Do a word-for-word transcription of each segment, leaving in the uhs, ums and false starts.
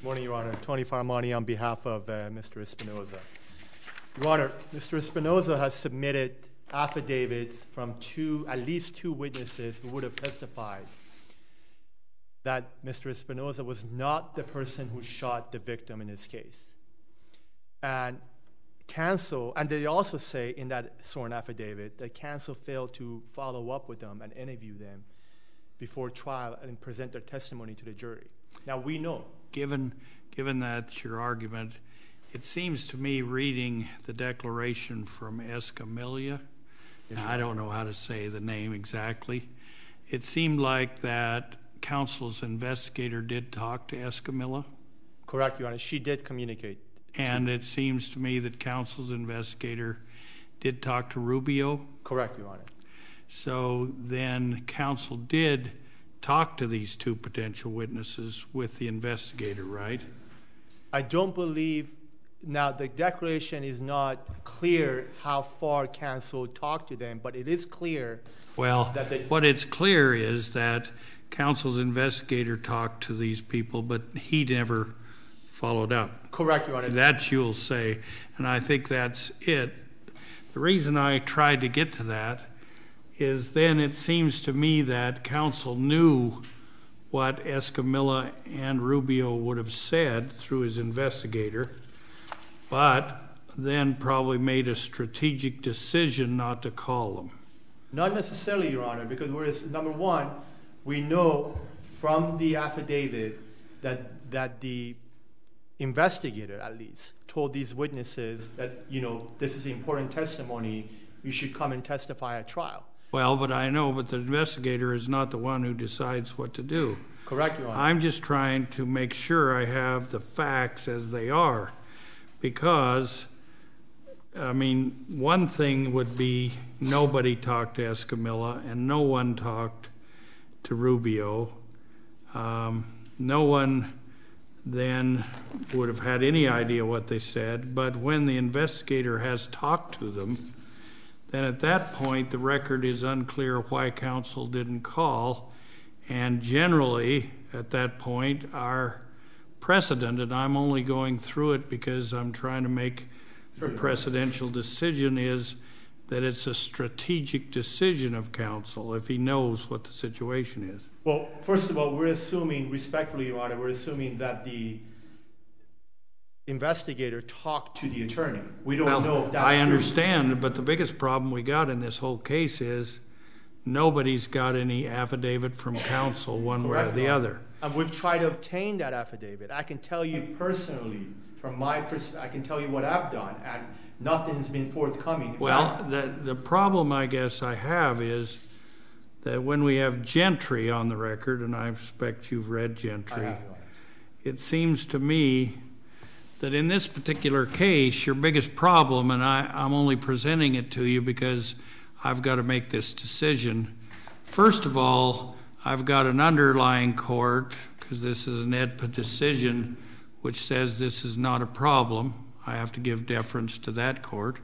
Good morning, Your Honor. Tony Farmani on behalf of uh, Mister Espinoza. Your Honor, Mister Espinoza has submitted affidavits from two, at least two witnesses who would have testified that Mister Espinoza was not the person who shot the victim in this case. And Counsel, and they also say in that sworn affidavit that counsel failed to follow up with them and interview them before trial and present their testimony to the jury. Now, we know. Given, given that's your argument, it seems to me reading the declaration from Escamilla, yes, I don't know how to say the name exactly, it seemed like that counsel's investigator did talk to Escamilla? Correct, Your Honor. She did communicate. And it seems to me that counsel's investigator did talk to Rubio? Correct, Your Honor. So then counsel did talk to these two potential witnesses with the investigator, right? I don't believe, now the declaration is not clear how far counsel talked to them, but it is clear. Well, that they, what it's clear is that counsel's investigator talked to these people, but he never followed up. Correct, Your Honor. That you'll say, and I think that's it. The reason I tried to get to that is then it seems to me that counsel knew what Escamilla and Rubio would have said through his investigator, but then probably made a strategic decision not to call them. Not necessarily, Your Honor, because whereas, number one, we know from the affidavit that, that the investigator, at least, told these witnesses that, you know, this is important testimony, you should come and testify at trial. Well, but I know, but the investigator is not the one who decides what to do. Correct, Your Honor. I'm just trying to make sure I have the facts as they are, because, I mean, one thing would be nobody talked to Escamilla and no one talked to Rubio. Um, no one then would have had any idea what they said, but when the investigator has talked to them, then at that point the record is unclear why counsel didn't call, and generally at that point our precedent, and I'm only going through it because I'm trying to make a precedential decision, is that it's a strategic decision of counsel if he knows what the situation is. Well, first of all, we're assuming, respectfully, Your Honor, we're assuming that the investigator talked to the attorney. We don't well, know if that's I understand, true. But the biggest problem we got in this whole case is nobody's got any affidavit from counsel one Correct, way or the Your Honor. Other. And we've tried to obtain that affidavit. I can tell you personally, from my perspective, I can tell you what I've done. And nothing's been forthcoming. In well, fact, the, the problem I guess I have is that when we have Gentry on the record, and I expect you've read Gentry, it seems to me that in this particular case, your biggest problem, and I, I'm only presenting it to you because I've got to make this decision. First of all, I've got an underlying court, because this is an E D P A decision, which says this is not a problem. I have to give deference to that court.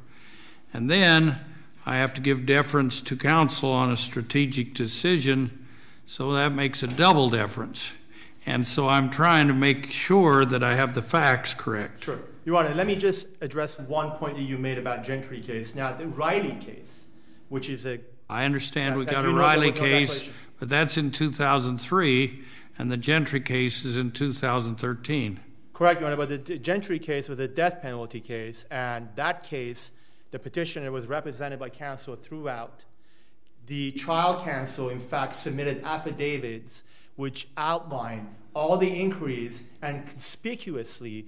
And then I have to give deference to counsel on a strategic decision, so that makes a double deference. And so I'm trying to make sure that I have the facts correct. Sure. Your Honor, let me just address one point that you made about Gentry case. Now, the Riley case, which is a... I understand that, we got a Riley case, no but that's in two thousand three, and the Gentry case is in two thousand thirteen. Correct, Your Honor, but the Gentry case was a death penalty case, and that case, the petitioner was represented by counsel throughout. The trial counsel, in fact, submitted affidavits which outlined all the inquiries and conspicuously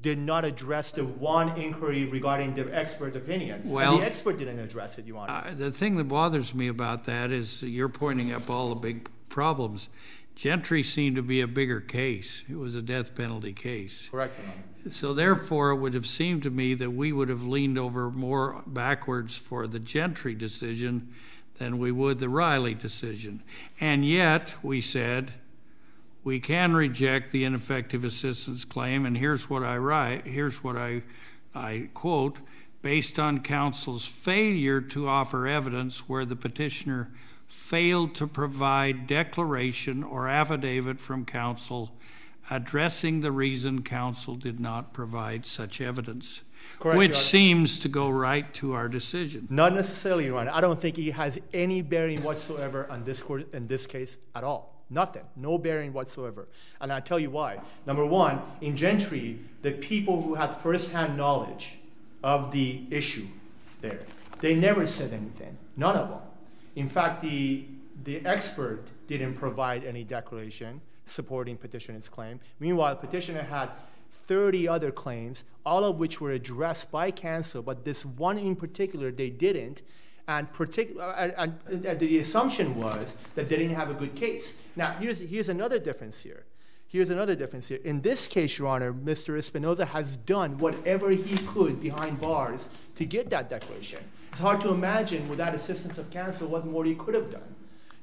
did not address the one inquiry regarding the expert opinion. Well, and the expert didn't address it, Your Honor. Uh, the thing that bothers me about that is you're pointing up all the big problems. Gentry seemed to be a bigger case. It was a death penalty case. Correct, Your Honor. So therefore, it would have seemed to me that we would have leaned over more backwards for the Gentry decision than we would the Riley decision. And yet, we said, we can reject the ineffective assistance claim, and here's what I write, here's what I, I quote, based on counsel's failure to offer evidence where the petitioner failed to provide declaration or affidavit from counsel addressing the reason counsel did not provide such evidence. Correct, which seems to go right to our decision. Not necessarily, Your Honor. I don't think he has any bearing whatsoever on this court, in this case at all. Nothing. No bearing whatsoever. And I'll tell you why. Number one, in Gentry, the people who had firsthand knowledge of the issue there, they never said anything. None of them. In fact, the, the expert didn't provide any declaration supporting petitioner's claim. Meanwhile, petitioner had thirty other claims, all of which were addressed by counsel, but this one in particular they didn't, and, partic and, and, and the assumption was that they didn't have a good case. Now, here's, here's another difference here. Here's another difference here. In this case, Your Honor, Mister Espinoza has done whatever he could behind bars to get that declaration. It's hard to imagine without assistance of counsel what more he could have done.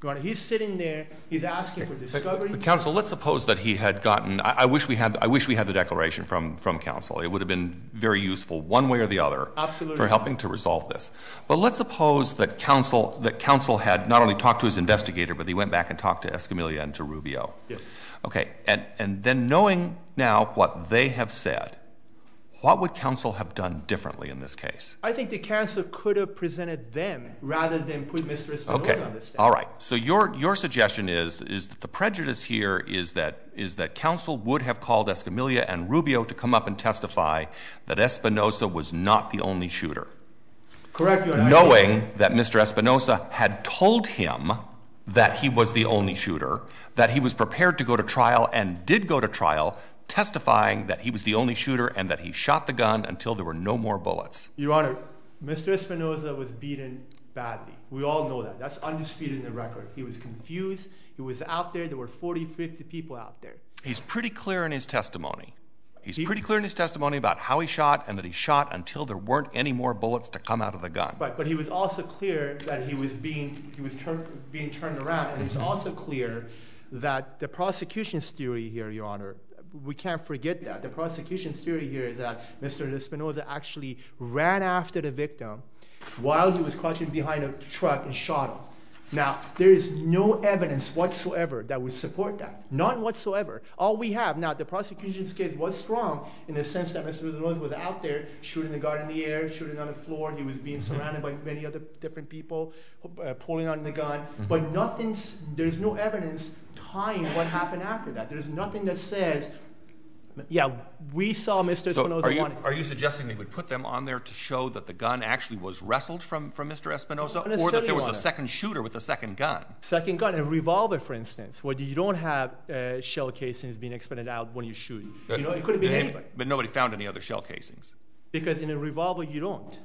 Your Honor, he's sitting there. He's asking for discovery. Counsel, let's suppose that he had gotten. I, I wish we had. I wish we had the declaration from from counsel. It would have been very useful, one way or the other, absolutely, for helping to resolve this. But let's suppose that counsel that counsel had not only talked to his investigator, but he went back and talked to Escamilla and to Rubio. Yes. Okay, and and then knowing now what they have said, what would counsel have done differently in this case? I think the counsel could have presented them rather than put Mister Espinoza okay. on the stand. All right. So your your suggestion is is that the prejudice here is that is that counsel would have called Escamilla and Rubio to come up and testify that Espinoza was not the only shooter. Correct, Your Honor. Knowing that Mister Espinoza had told him that he was the only shooter, that he was prepared to go to trial and did go to trial, testifying that he was the only shooter and that he shot the gun until there were no more bullets. Your Honor, Mister Espinoza was beaten badly. We all know that. That's undisputed in the record. He was confused. He was out there. There were forty, fifty people out there. He's pretty clear in his testimony. He's he, pretty clear in his testimony about how he shot and that he shot until there weren't any more bullets to come out of the gun. Right, but he was also clear that he was being, he was tur being turned around, and it's also clear that the prosecution's theory here, Your Honor, we can't forget that. The prosecution's theory here is that Mister Espinoza actually ran after the victim while he was crouching behind a truck and shot him. Now, there is no evidence whatsoever that would support that. None whatsoever. All we have now, the prosecution's case was strong in the sense that Mister Espinoza was out there shooting the guard in the air, shooting on the floor. He was being surrounded by many other different people, uh, pulling on the gun. But nothing, there's no evidence tying what happened after that. There's nothing that says, yeah, we saw Mister So Espinoza. Are you, are you suggesting they would put them on there to show that the gun actually was wrestled from, from Mister Espinoza, no, or that there was a second shooter with a second gun? Second gun, a revolver, for instance, where you don't have uh, shell casings being expended out when you shoot. You uh, know, it could have been anybody. But nobody found any other shell casings. Because in a revolver, you don't.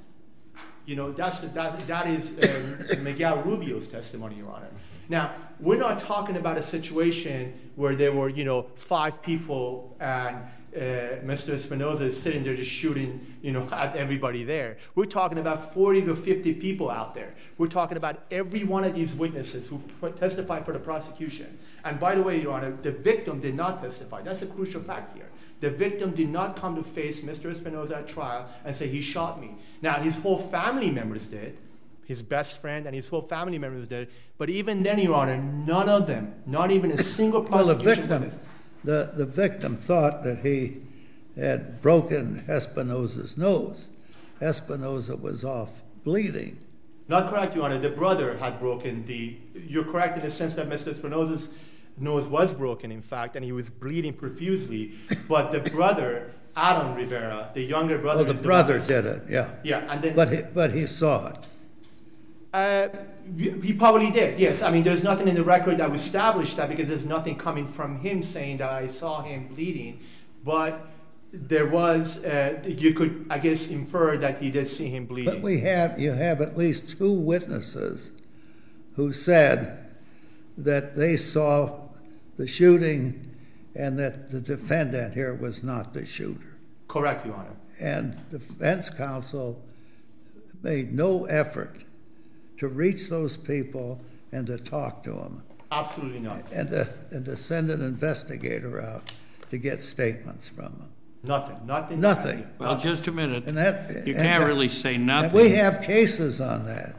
You know, that's, that, that is uh, Miguel Rubio's testimony, Your Honor. Now, we're not talking about a situation where there were, you know, five people and uh, Mister Espinoza is sitting there just shooting, you know, at everybody there. We're talking about forty to fifty people out there. We're talking about every one of these witnesses who testify for the prosecution. And by the way, Your Honor, the victim did not testify. That's a crucial fact here. The victim did not come to face Mister Espinoza at trial and say, he shot me. Now, his whole family members did. His best friend and his whole family members did. But even then, Your Honor, none of them, not even a single prosecution. Well, the victim, the, the victim thought that he had broken Espinoza's nose. Espinoza was off bleeding. Not correct, Your Honor. The brother had broken the... You're correct in the sense that Mister Espinoza's nose was broken, in fact, and he was bleeding profusely. But the brother, Adam Rivera, the younger brother... Oh, the brother the did it, yeah. Yeah, and then... But he, but he saw it. Uh, he probably did, yes. I mean, there's nothing in the record that would establish that because there's nothing coming from him saying that I saw him bleeding. But there was, uh, you could, I guess, infer that he did see him bleeding. But we have, you have at least two witnesses who said that they saw the shooting and that the defendant here was not the shooter. Correct, Your Honor. And defense counsel made no effort to reach those people and to talk to them. Absolutely not. And to, and to send an investigator out to get statements from them. Nothing. Nothing. Nothing. Well, just a minute. And that, you and can't that, really say nothing. We have cases on that.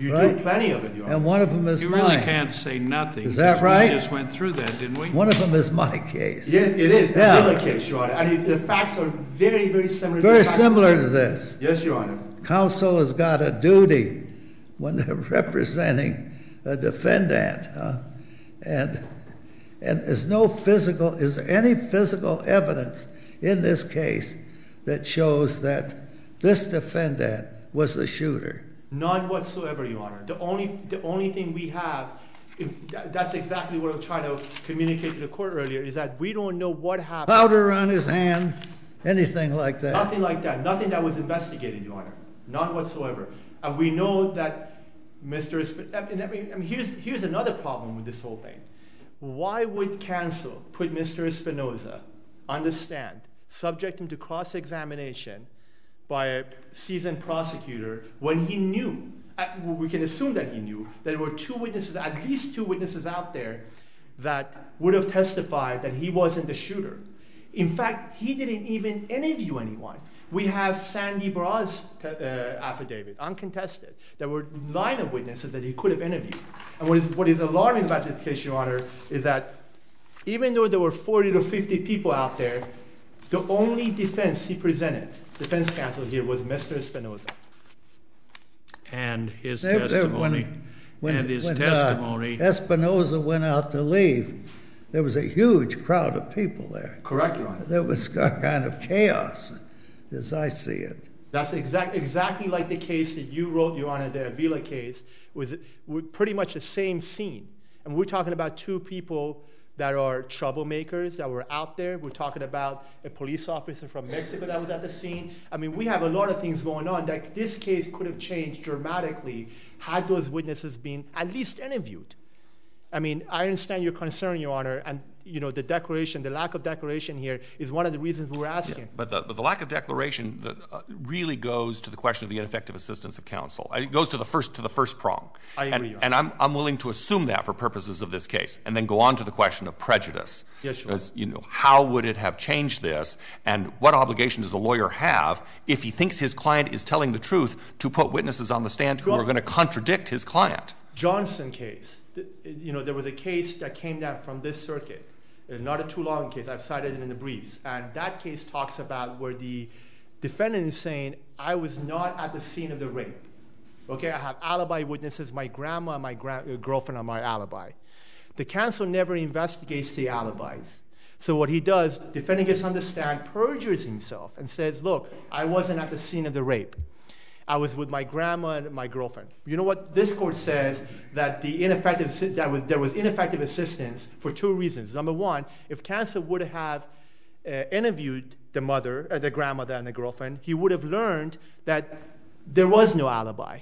You right? do plenty of it, Your Honor. And one of them is mine. You really mine. can't say nothing. Is that right? We just went through that, didn't we? One of them is my case. Yeah, it is. Yeah. Avila case, Your Honor. And the facts are very, very similar. Very to the similar to this. Yes, Your Honor. Counsel has got a duty when they're representing a defendant, huh? and and is no physical is there any physical evidence in this case that shows that this defendant was the shooter? None whatsoever, Your Honor. The only, the only thing we have, if that, that's exactly what I was trying to communicate to the court earlier, is that we don't know what happened. Powder on his hand, anything like that? Nothing like that. Nothing that was investigated, Your Honor. None whatsoever. And we know that Mister Espinoza, I mean, I mean, here's, here's another problem with this whole thing. Why would counsel put Mister Espinoza on the stand, subject him to cross-examination by a seasoned prosecutor when he knew, we can assume that he knew, that there were two witnesses, at least two witnesses out there that would have testified that he wasn't the shooter? In fact, he didn't even interview anyone. We have Sandy Braz's uh, affidavit, uncontested. There were nine of witnesses that he could have interviewed. And what is, what is alarming about this case, Your Honor, is that even though there were forty to fifty people out there, the only defense he presented, defense counsel here, was Mister Espinoza. And his they, testimony. They, when, when, and his when, testimony. Uh, Espinoza went out to leave. There was a huge crowd of people there. Correct, Your Honor. There was kind of chaos, as I see it. That's exact, exactly like the case that you wrote, Your Honor, the Avila case, was pretty much the same scene. And we're talking about two people that are troublemakers that were out there. We're talking about a police officer from Mexico that was at the scene. I mean, we have a lot of things going on that this case could have changed dramatically had those witnesses been at least interviewed. I mean, I understand your concern, Your Honor, and you know the declaration, the lack of declaration here is one of the reasons we were asking. Yeah, but, the, but the lack of declaration the, uh, really goes to the question of the ineffective assistance of counsel. It goes to the first to the first prong. I agree, and, Your Honor. And I'm I'm willing to assume that for purposes of this case, and then go on to the question of prejudice. Yes, sure. Because, you know, how would it have changed this, and what obligation does a lawyer have if he thinks his client is telling the truth to put witnesses on the stand who John are going to contradict his client? Johnson case. You know, there was a case that came down from this circuit, not a too long case. I've cited it in the briefs. And that case talks about where the defendant is saying, I was not at the scene of the rape. Okay, I have alibi witnesses. My grandma and my gra- girlfriend are my alibi. The counsel never investigates the alibis. So what he does, defendant gets on the stand, perjures himself, and says, look, I wasn't at the scene of the rape. I was with my grandma and my girlfriend. You know what? This court says that, the ineffective, that was, there was ineffective assistance for two reasons. Number one, if counsel would have uh, interviewed the mother, uh, the grandmother and the girlfriend, he would have learned that there was no alibi.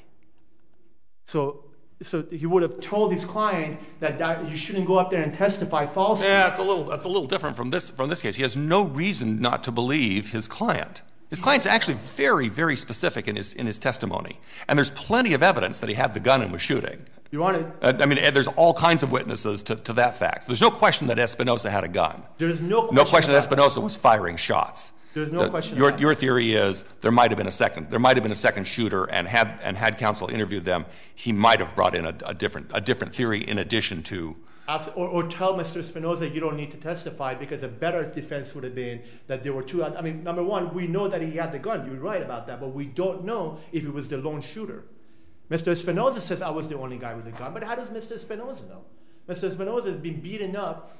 So, so he would have told his client that, that you shouldn't go up there and testify falsely. Yeah, that's a little, that's a little different from this, from this case. He has no reason not to believe his client. His client's actually very, very specific in his, in his testimony. And there's plenty of evidence that he had the gun and was shooting. Your Honor. Uh, I mean, there's all kinds of witnesses to, to that fact. There's no question that Espinoza had a gun. There's no question, no question that Espinoza that. was firing shots. There's no the, question your, about your theory is there might have been a second. There might have been a second shooter, and had, and had counsel interviewed them, he might have brought in a, a, different, a different theory in addition to... Or, or tell Mister Espinoza you don't need to testify because a better defense would have been that there were two. I mean, number one, we know that he had the gun. You're right about that. But we don't know if it was the lone shooter. Mister Espinoza says I was the only guy with a gun. But how does Mister Espinoza know? Mister Espinoza has been beaten up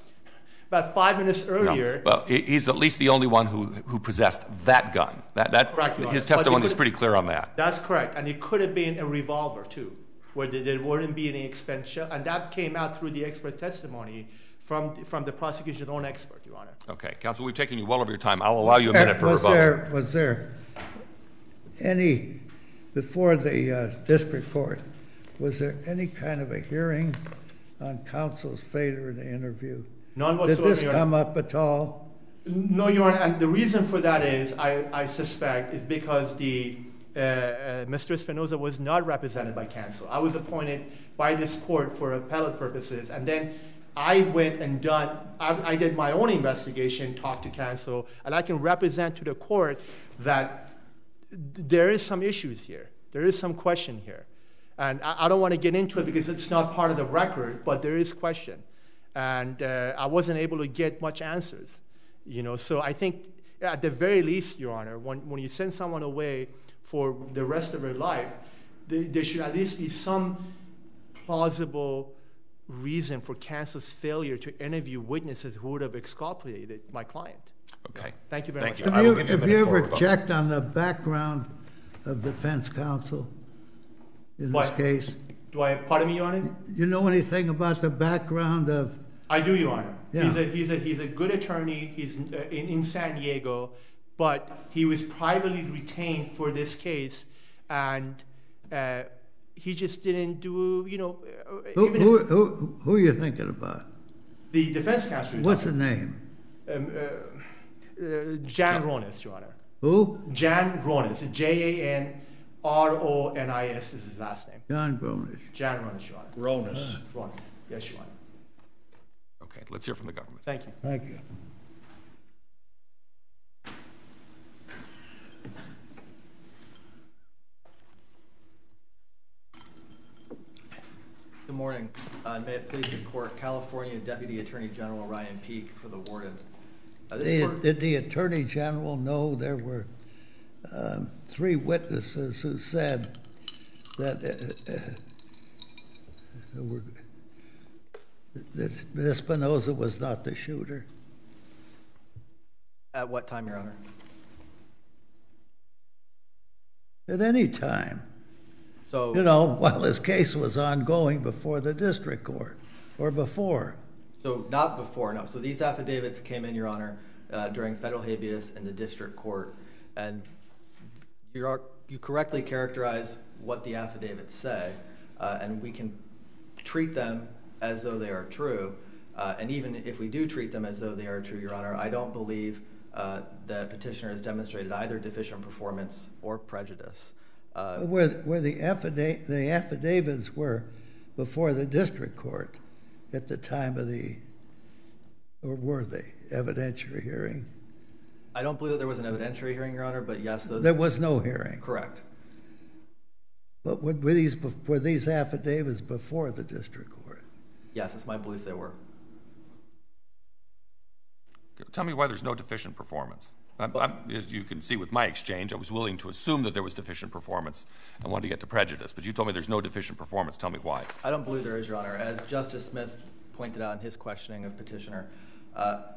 about five minutes earlier. No, well, he's at least the only one who, who possessed that gun. That, that, correct, his testimony is pretty clear on that. That's correct. And it could have been a revolver, too, where there wouldn't be any expense, and that came out through the expert testimony from, from the prosecution's own expert, Your Honor. Okay. Counsel, we've taken you well over your time. I'll allow you a minute for rebuttal. There, was there any, before the uh, district court, was there any kind of a hearing on counsel's failure to interview? None whatsoever. Did this come up at all? No, Your Honor, and the reason for that is, I, I suspect, is because the... Uh, uh, Mister Espinoza was not represented by counsel. I was appointed by this court for appellate purposes, and then I went and done, I, I did my own investigation, talked to counsel, and I can represent to the court that there is some issues here. There is some question here. And I, I don't want to get into it because it's not part of the record, but there is question. And uh, I wasn't able to get much answers. You know, so I think at the very least, Your Honor, when, when you send someone away for the rest of their life, there, there should at least be some plausible reason for counsel's failure to interview witnesses who would have exculpated my client. Okay. Thank you very Thank much. You. I will give you a minute. Have you ever checked on the background of defense counsel in what? This case? Do I, pardon me, Your Honor? You know anything about the background of... I do, Your Honor. Yeah. He's, a, he's, a, he's a good attorney. He's in, in San Diego, but he was privately retained for this case, and uh, he just didn't do, you know... Who, even who, who, who are you thinking about? The defense counsel. What's the name? Um, uh, uh, Jan Ronis, Your Honor. Who? Jan Ronis, J A N... R O N I S is his last name. Jan Ronis. Jan Ronis, Your Honor. Ronis. Uh, Ronis. Yes, Your Honor. Okay, let's hear from the government. Thank you. Thank you. Good morning. Uh, may it please the court, California Deputy Attorney General Ryan Peake for the warden. Uh, the, court... Did the Attorney General know there were Uh, three witnesses who said that, uh, uh, were, that Espinoza was not the shooter? At what time, Your Honor? At any time. So, you know, while his case was ongoing before the district court, or before. So not before, no. So these affidavits came in, Your Honor, uh, during federal habeas in the district court, and You're, you correctly characterize what the affidavits say, uh, and we can treat them as though they are true. Uh, and even if we do treat them as though they are true, Your Honor, I don't believe uh, that petitioner has demonstrated either deficient performance or prejudice. Uh, where where the, affidav the affidavits were before the district court at the time of the, or were they, evidentiary hearing? I don't believe that there was an evidentiary hearing, Your Honor, but yes, those... There was no hearing. Correct. But were these, were these affidavits before the district court? Yes, it's my belief they were. Tell me why there's no deficient performance. I'm, I'm, as you can see with my exchange, I was willing to assume that there was deficient performance and wanted to get to prejudice, but you told me there's no deficient performance. Tell me why. I don't believe there is, Your Honor. As Justice Smith pointed out in his questioning of petitioner, uh,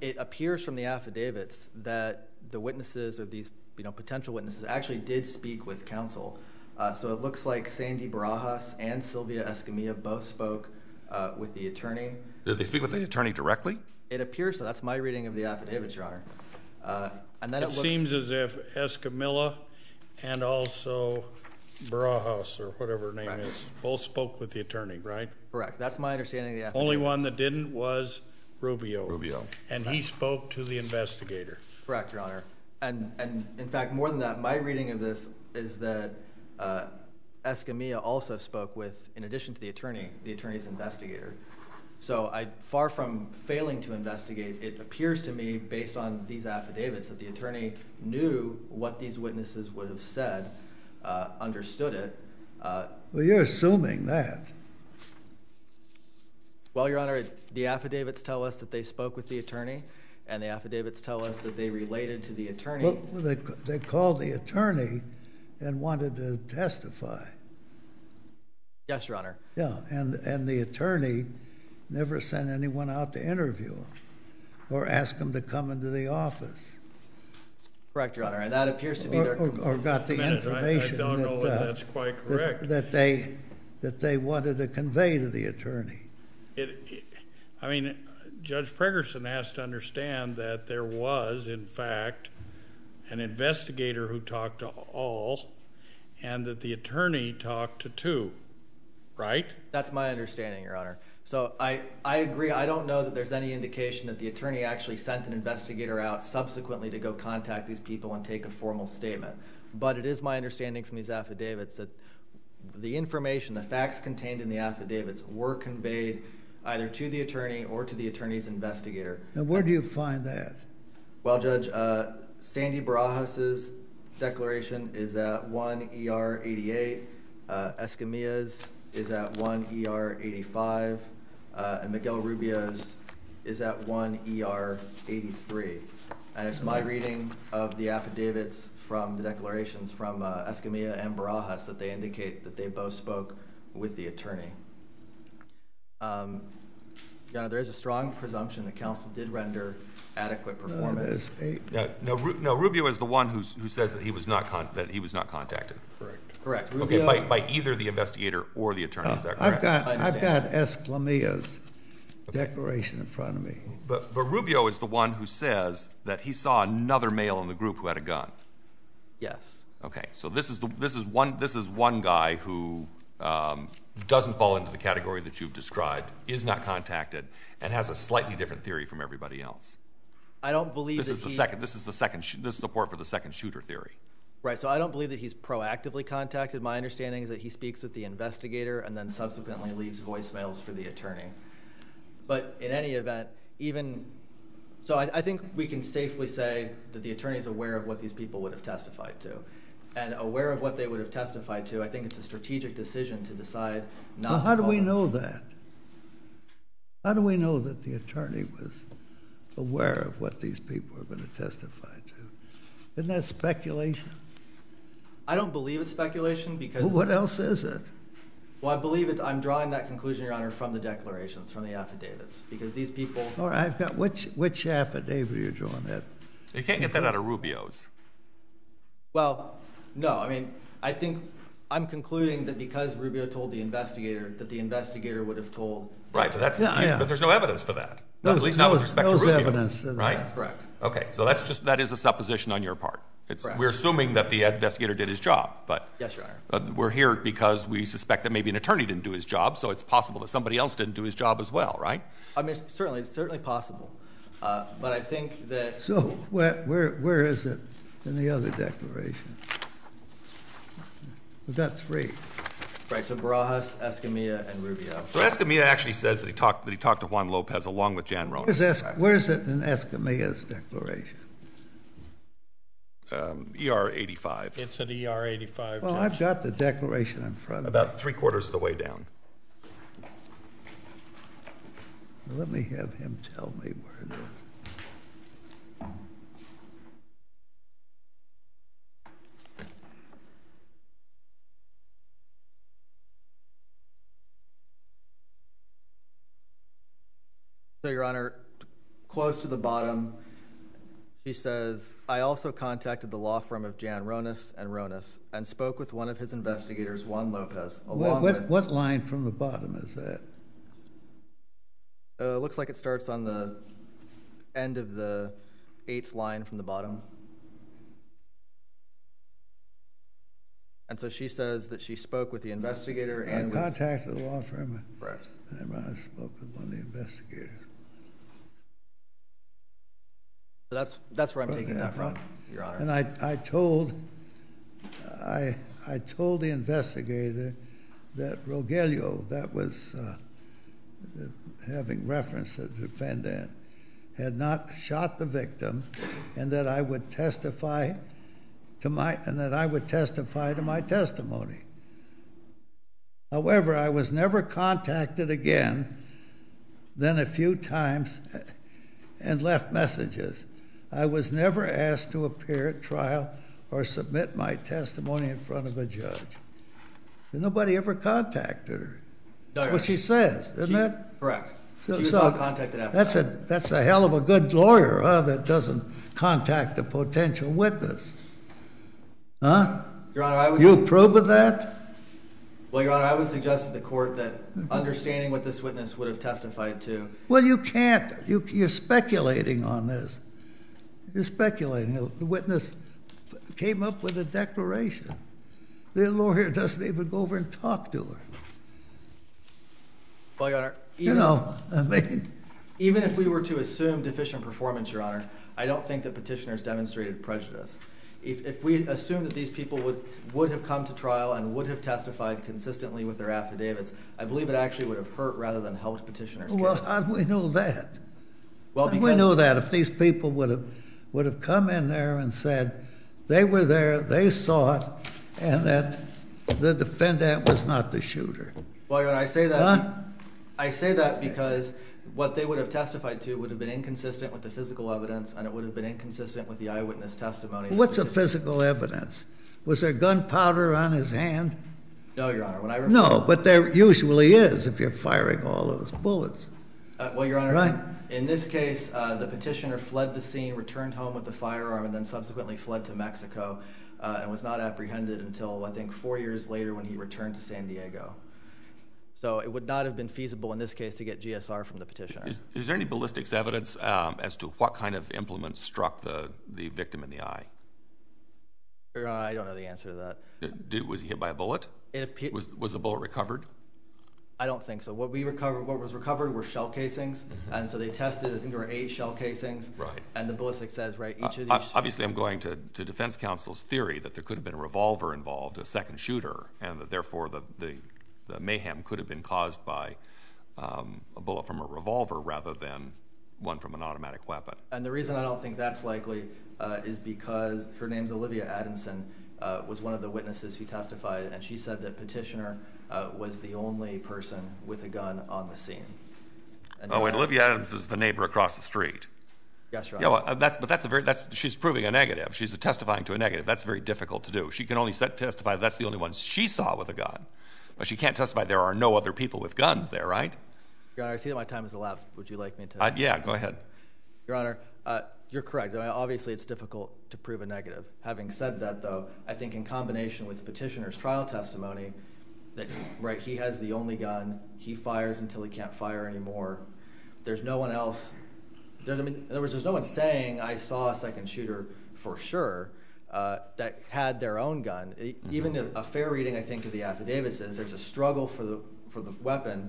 it appears from the affidavits that the witnesses, or these you know, potential witnesses, actually did speak with counsel. Uh, so it looks like Sandy Braz and Sylvia Escamilla both spoke uh, with the attorney. Did they speak with the attorney directly? It appears so. That's my reading of the affidavits, Your Honor. Uh, and then it, it looks, seems as if Escamilla and also Braz, or whatever her name correct. is, both spoke with the attorney, right? Correct. That's my understanding of the affidavits. Only one that didn't was... Rubio. Rubio. And he spoke to the investigator. Correct, Your Honor. And, and in fact, more than that, my reading of this is that uh, Escamilla also spoke with, in addition to the attorney, the attorney's investigator. So I, far from failing to investigate, it appears to me, based on these affidavits, that the attorney knew what these witnesses would have said, uh, understood it. Uh, well, you're assuming that. Well, Your Honor, the affidavits tell us that they spoke with the attorney, and the affidavits tell us that they related to the attorney. Well, they, they called the attorney and wanted to testify. Yes, Your Honor. Yeah, and, and the attorney never sent anyone out to interview him or ask him to come into the office. Correct, Your Honor, and that appears to be or, their... Or, or got the minute, information I, I don't that, know uh, that's quite correct. That, that, they, that they wanted to convey to the attorney. It, it, I mean, Judge Pregerson has to understand that there was, in fact, an investigator who talked to all, and that the attorney talked to two, right? That's my understanding, Your Honor. So I, I agree. I don't know that there's any indication that the attorney actually sent an investigator out subsequently to go contact these people and take a formal statement. But it is my understanding from these affidavits that the information, the facts contained in the affidavits were conveyed either to the attorney or to the attorney's investigator. Now, where do you find that? Well, Judge, uh, Sandy Barajas' declaration is at one E R eighty-eight. Uh, Escamilla's is at one E R eighty-five, uh, and Miguel Rubio's is at one E R eighty-three. And it's my reading of the affidavits from the declarations from uh, Escamilla and Barajas that they indicate that they both spoke with the attorney. Um, you know, there is a strong presumption that counsel did render adequate performance. No, no, no, no Rubio is the one who's, who says that he was not con that he was not contacted. Correct. Correct. Rubio, okay, by, by either the investigator or the attorney. Uh, is that correct? I've got I've got Escamilla's okay. declaration in front of me. But but Rubio is the one who says that he saw another male in the group who had a gun. Yes. Okay. So this is the this is one this is one guy who. Um, doesn't fall into the category that you've described, is not contacted, and has a slightly different theory from everybody else. I don't believe this that is the he, second. This is the second. This is support for the second shooter theory. Right. So I don't believe that he's proactively contacted. My understanding is that he speaks with the investigator and then subsequently leaves voicemails for the attorney. But in any event, even so, I, I think we can safely say that the attorney is aware of what these people would have testified to. And aware of what they would have testified to, I think it's a strategic decision to decide not. Well, how do we know that? How do we know that the attorney was aware of what these people are going to testify to? Isn't that speculation? I don't believe it's speculation because. Well, what else is it? Well, I believe it. I'm drawing that conclusion, Your Honor, from the declarations, from the affidavits, because these people. All right, I've got which which affidavit are you drawing that? You can't get that out of Rubio's. Well. No, I mean, I think I'm concluding that because Rubio told the investigator that the investigator would have told. Right, but that's yeah, you, yeah. but there's no evidence for that. No, at least no, not with respect no to Rubio. Evidence to right? That. Correct. Okay, so that's just that is a supposition on your part. It's, we're assuming that the investigator did his job, but yes, Your Honor. Uh, we're here because we suspect that maybe an attorney didn't do his job, so it's possible that somebody else didn't do his job as well, right? I mean, it's certainly, it's certainly possible, uh, but I think that. So where where where is it in the other declaration? We've got three. Right, so Barajas, Escamilla, and Rubio. So Escamilla actually says that he talked that he talked to Juan Lopez along with Jan Ronis. Where's, where's it in Escamilla's declaration? Um, E R eighty-five. It's an E R eighty-five. Well, Judge. I've got the declaration in front of me. About three quarters of the way down. Let me have him tell me where it is. So, Your Honor, close to the bottom, she says, I also contacted the law firm of Jan Ronis and Ronis and spoke with one of his investigators, Juan Lopez, along what, what, with... What line from the bottom is that? Uh, looks like it starts on the end of the eighth line from the bottom. And so she says that she spoke with the investigator and... I contacted with, the law firm. Correct. And I spoke with one of the investigators. That's that's where I'm taking that from, Your Honor. And I, I told I I told the investigator that Rogelio, that was uh, having reference to the defendant, had not shot the victim, and that I would testify to my and that I would testify to my testimony. However, I was never contacted again, then a few times, and left messages. I was never asked to appear at trial or submit my testimony in front of a judge. Nobody ever contacted her. No, that's what she says, isn't she, that? Correct. So, she was so not contacted after that's that. A, that's a hell of a good lawyer, huh, that doesn't contact a potential witness. Huh? Your Honor, I would... You've proven that? Well, Your Honor, I would suggest to the court that understanding what this witness would have testified to... Well, you can't. You, you're speculating on this. You're speculating. The witness came up with a declaration. The lawyer doesn't even go over and talk to her. Well, Your Honor... Even, you know, I mean... Even if we were to assume deficient performance, Your Honor, I don't think that petitioners demonstrated prejudice. If, if we assume that these people would, would have come to trial and would have testified consistently with their affidavits, I believe it actually would have hurt rather than helped petitioners. Well, case. How do we know that? Well, because we know that if these people would have, would have come in there and said they were there, they saw it, and that The defendant was not the shooter. Well, Your Honor, I say that, huh? I say that because what they would have testified to would have been inconsistent with the physical evidence, and it would have been inconsistent with the eyewitness testimony. What's a physical evidence? Was there gunpowder on his hand? No, Your Honor. When I no, but there usually is if you're firing all those bullets. Uh, well, Your Honor, right? in this case, uh, the petitioner fled the scene, returned home with the firearm, and then subsequently fled to Mexico uh, and was not apprehended until, I think, four years later when he returned to San Diego. So it would not have been feasible in this case to get G S R from the petitioner. Is, is there any ballistics evidence um, as to what kind of implement struck the, the victim in the eye? Your Honor, I don't know the answer to that. Did, did, was he hit by a bullet? It was, was the bullet recovered? I don't think so. What we recovered, what was recovered, were shell casings, mm-hmm. and so they tested. I think there were eight shell casings. Right. And the ballistic says right each uh, of these. Obviously, I'm going to, to defense counsel's theory that there could have been a revolver involved, a second shooter, and that therefore the the, the mayhem could have been caused by um, a bullet from a revolver rather than one from an automatic weapon. And the reason I don't think that's likely uh, is because her name's Olivia Adamson. Uh, was one of the witnesses who testified, and she said that petitioner uh, was the only person with a gun on the scene. And oh, and Olivia Adams is the neighbor across the street. Yes, right. Yeah, well, that's but that's a very that's she's proving a negative. She's testifying to a negative. That's very difficult to do. She can only set, testify that's the only one she saw with a gun, but she can't testify there are no other people with guns there, right? Your Honor, I see that my time has elapsed. Would you like me to? Uh, yeah, go ahead. Your Honor. Uh, You're correct. I mean, obviously, it's difficult to prove a negative. Having said that, though, I think in combination with petitioner's trial testimony, that right, he has the only gun. He fires until he can't fire anymore. There's no one else. There's, I mean, in other words, there's no one saying I saw a second shooter for sure uh, that had their own gun. It, mm-hmm. Even a, a fair reading, I think, of the affidavits is there's a struggle for the for the weapon,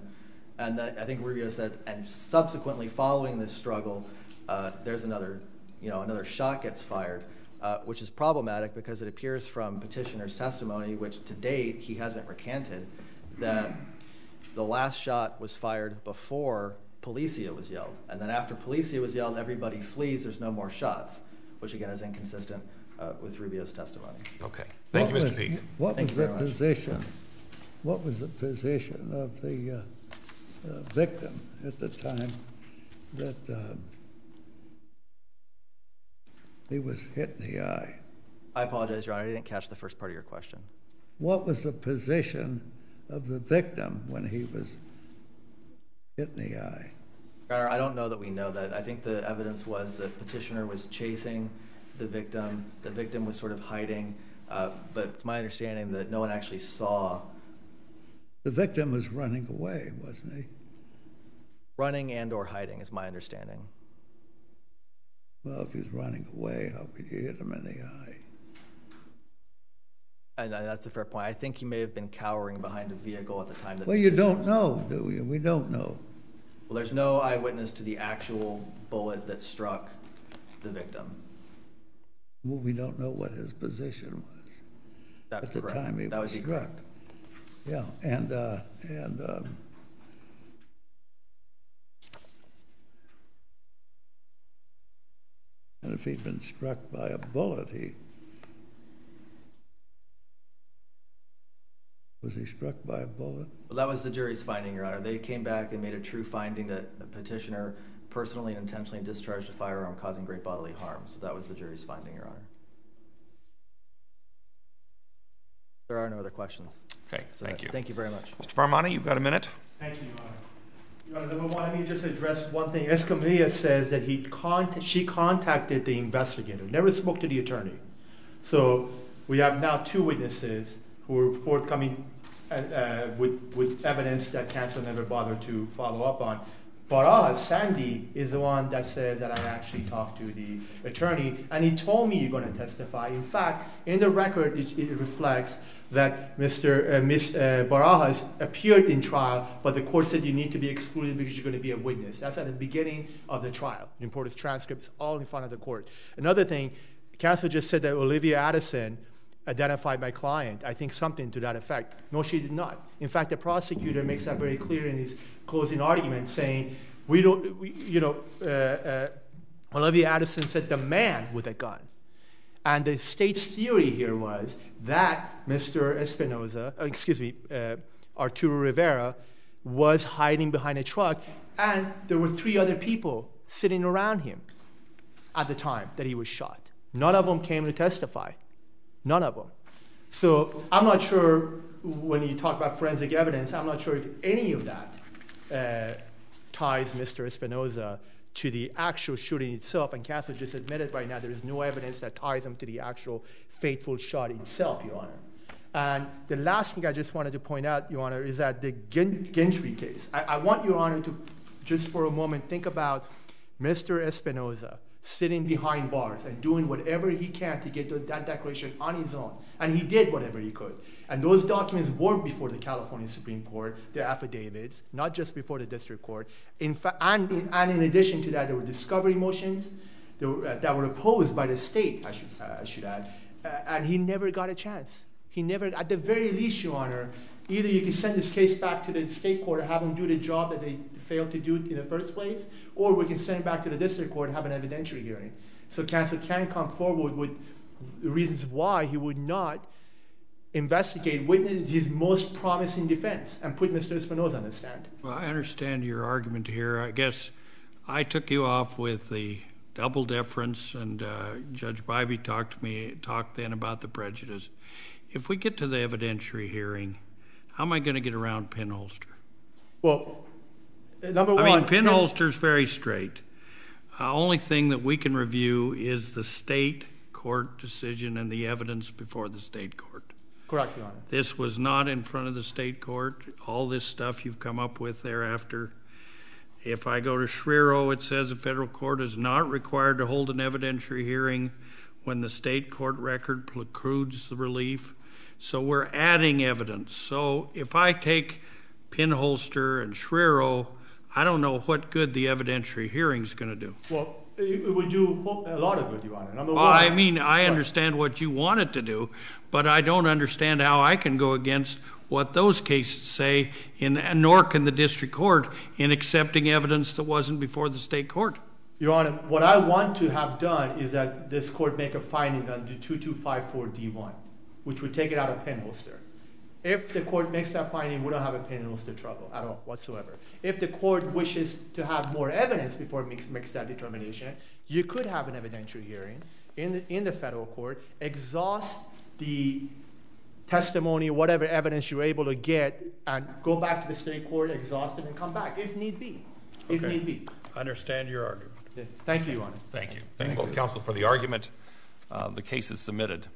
and that, I think Rubio says, and subsequently following this struggle, uh, there's another. You know, another shot gets fired, uh, which is problematic because it appears from petitioner's testimony, which to date he hasn't recanted, that the last shot was fired before Policia was yelled. And then after Policia was yelled, everybody flees, there's no more shots, which again is inconsistent uh, with Rubio's testimony. Okay. Thank what you, Mister Peake. What Thank was the position? Much. What was the position of the uh, uh, victim at the time that... Uh, He was hit in the eye. I apologize, Your Honor. I didn't catch the first part of your question. What was the position of the victim when he was hit in the eye? Your Honor, I don't know that we know that. I think the evidence was that petitioner was chasing the victim. The victim was sort of hiding. Uh, but it's my understanding that no one actually saw. The victim was running away, wasn't he? Running and or hiding is my understanding. Well, if he's running away, how could you hit him in the eye? And uh, that's a fair point. I think he may have been cowering behind a vehicle at the time. That well, you don't know, do you? We don't know. Well, there's no eyewitness to the actual bullet that struck the victim. Well, we don't know what his position was that's at the correct. time he that was would be struck. Correct. Yeah, and uh, and. Um, And if he'd been struck by a bullet, he... Was he struck by a bullet? Well, that was the jury's finding, Your Honor. They came back and made a true finding that the petitioner personally and intentionally discharged a firearm causing great bodily harm. So that was the jury's finding, Your Honor. There are no other questions. Okay, so thank you. Thank you very much. Mister Farmani, you've got a minute. Thank you, Your Honor. Your Honor, number one, let me just address one thing. Escamilla says that he con she contacted the investigator, never spoke to the attorney. So we have now two witnesses who are forthcoming uh, uh, with, with evidence that counsel never bothered to follow up on. But uh, Sandy is the one that says that I actually talked to the attorney, and he told me you're going to testify. In fact, in the record, it, it reflects that Mister Uh, Miz Uh, Barajas appeared in trial, but the court said you need to be excluded because you're going to be a witness. That's at the beginning of the trial. The important transcripts all in front of the court. Another thing, counsel just said that Olivia Addison identified my client. I think something to that effect. No, she did not. In fact, the prosecutor makes that very clear in his closing argument, saying, we don't, we, you know, uh, uh, Olivia Addison said the man with a gun. And the state's theory here was that Mister Espinoza, excuse me, uh, Arturo Rivera, was hiding behind a truck, and there were three other people sitting around him at the time that he was shot. None of them came to testify. None of them. So I'm not sure, when you talk about forensic evidence, I'm not sure if any of that uh, ties Mister Espinoza to the actual shooting itself, and Castle just admitted right now there is no evidence that ties him to the actual fateful shot itself, Your Honor. And the last thing I just wanted to point out, Your Honor, is that the Gentry case, I, I want Your Honor to just for a moment think about Mister Espinoza sitting behind bars and doing whatever he can to get that declaration on his own. And he did whatever he could. And those documents were before the California Supreme Court, their affidavits, not just before the district court. In fa and, in, and in addition to that, there were discovery motions that were, uh, that were opposed by the state, I should, uh, I should add. Uh, and he never got a chance. He never, at the very least, Your Honor, either you can send this case back to the state court or have them do the job that they failed to do in the first place, or we can send it back to the district court and have an evidentiary hearing. So counsel can come forward with the reasons why he would not investigate witness his most promising defense and put Mister Espinoza on the stand. Well, I understand your argument here. I guess I took you off with the double deference, and uh, Judge BYBEE talked to me, talked then about the prejudice. If we get to the evidentiary hearing, how am I going to get around Pinholster? Well, number one, I mean, Pinholster's very straight. The uh, only thing that we can review is the state court decision and the evidence before the state court. Correct, Your Honor. This was not in front of the state court. All this stuff you've come up with thereafter. If I go to Schriro, it says a federal court is not required to hold an evidentiary hearing when the state court record precludes the relief. So we're adding evidence. So if I take Pinholster and Schriro, I don't know what good the evidentiary hearing is going to do. Well, it would do a lot of good, Your Honor. Well, I mean, I understand what you want it to do, but I don't understand how I can go against what those cases say, in nor can the district court, in accepting evidence that wasn't before the state court. Your Honor, what I want to have done is that this court make a finding under twenty-two fifty-four D one. Which would take it out of Pinholster. If the court makes that finding, we don't have a Pinholster trouble at all whatsoever. If the court wishes to have more evidence before it makes, makes that determination, you could have an evidentiary hearing in the, in the federal court, exhaust the testimony, whatever evidence you're able to get, and go back to the state court, exhaust it, and come back, if need be. If okay. need be. I understand your argument. Thank you, Your Honor. Thank you. Thank, Thank both counsel for the argument. Uh, the case is submitted.